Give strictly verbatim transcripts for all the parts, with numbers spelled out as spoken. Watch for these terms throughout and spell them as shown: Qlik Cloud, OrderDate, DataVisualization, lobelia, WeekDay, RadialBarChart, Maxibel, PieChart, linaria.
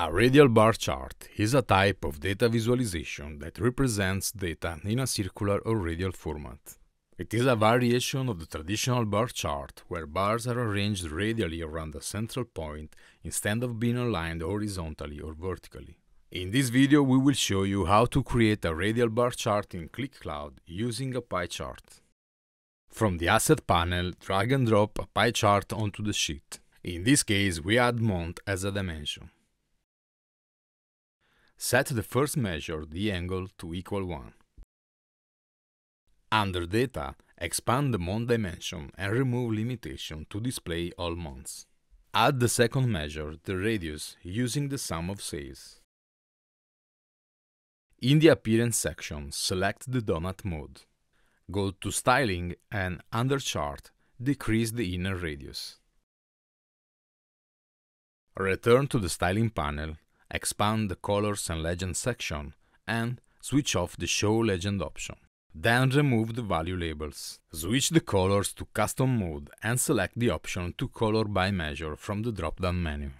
A radial bar chart is a type of data visualization that represents data in a circular or radial format. It is a variation of the traditional bar chart, where bars are arranged radially around a central point instead of being aligned horizontally or vertically. In this video, we will show you how to create a radial bar chart in Qlik Cloud using a pie chart. From the Asset panel, drag and drop a pie chart onto the sheet. In this case, we add month as a dimension. Set the first measure, the angle, to equal one. Under Data, expand the month dimension and remove limitation to display all months. Add the second measure, the radius, using the sum of sales. In the Appearance section, select the Donut mode. Go to Styling and, under Chart, decrease the inner radius. Return to the Styling panel, expand the Colors and Legend section, and switch off the Show Legend option. Then remove the value labels. Switch the colors to custom mode and select the option to color by measure from the drop-down menu.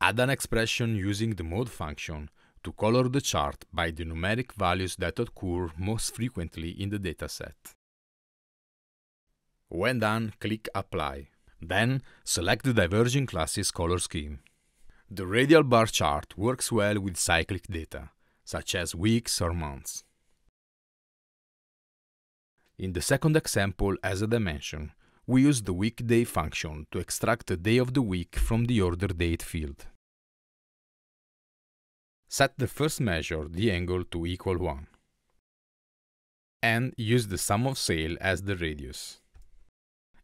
Add an expression using the mode function to color the chart by the numeric values that occur most frequently in the dataset. When done, click Apply. Then select the diverging classes color scheme. The radial bar chart works well with cyclic data, such as weeks or months. In the second example, as a dimension, we use the WeekDay function to extract the day of the week from the OrderDate field. Set the first measure, the angle, to equal one. And use the sum of sale as the radius.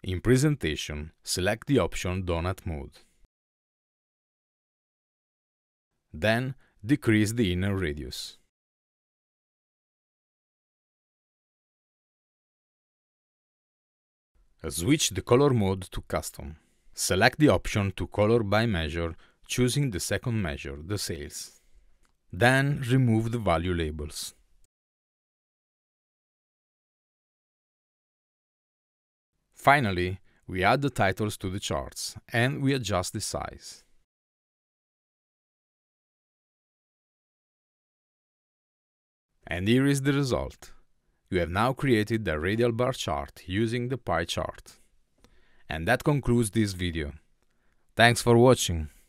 In Presentation, select the option Donut mode. Then, decrease the inner radius. Switch the color mode to custom. Select the option to color by measure, choosing the second measure, the sales. Then remove the value labels. Finally, we add the titles to the charts and we adjust the size. And here is the result. You have now created a radial bar chart using the pie chart. And that concludes this video. Thanks for watching.